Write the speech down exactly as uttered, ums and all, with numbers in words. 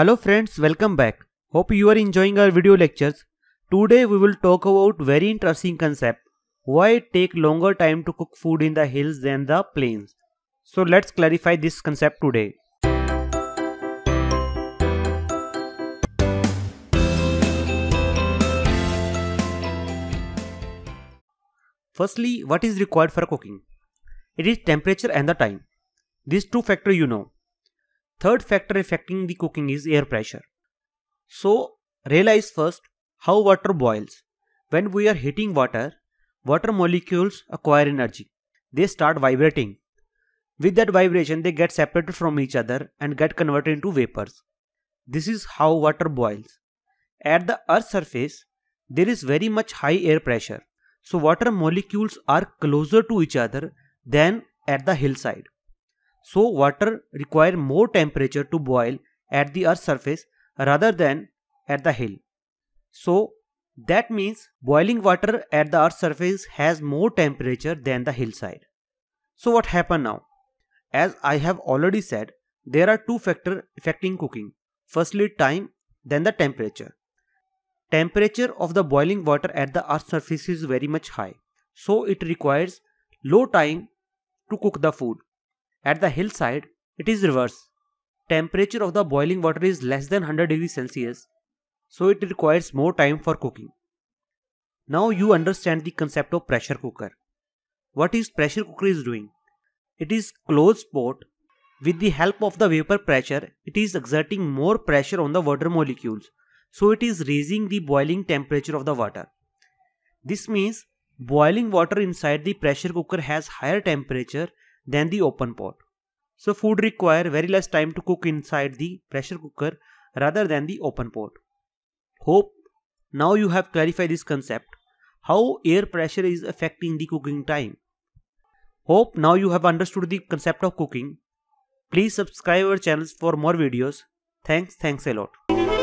Hello friends, welcome back. Hope you are enjoying our video lectures. Today we will talk about very interesting concept. Why it take longer time to cook food in the hills than the plains. So let's clarify this concept today. Firstly, what is required for cooking? It is temperature and the time. These two factors you know. Third factor affecting the cooking is air pressure. So realize first how water boils. When we are heating water, water molecules acquire energy. They start vibrating. With that vibration, they get separated from each other and get converted into vapors. This is how water boils. At the Earth's surface, there is very much high air pressure. So water molecules are closer to each other than at the hillside. So water requires more temperature to boil at the Earth's surface rather than at the hill. So that means boiling water at the Earth's surface has more temperature than the hillside. So what happened now? As I have already said, there are two factors affecting cooking. Firstly time, then the temperature. Temperature of the boiling water at the Earth's surface is very much high. So it requires low time to cook the food. At the hillside, it is reverse. Temperature of the boiling water is less than one hundred degrees Celsius, so it requires more time for cooking. Now you understand the concept of pressure cooker. What is pressure cooker is doing? It is closed pot. With the help of the vapor pressure, it is exerting more pressure on the water molecules, so it is raising the boiling temperature of the water. This means boiling water inside the pressure cooker has higher temperature than the open pot. So food require very less time to cook inside the pressure cooker rather than the open pot. Hope now you have clarified this concept, how air pressure is affecting the cooking time. Hope now you have understood the concept of cooking. Please subscribe our channels for more videos. Thanks, thanks a lot.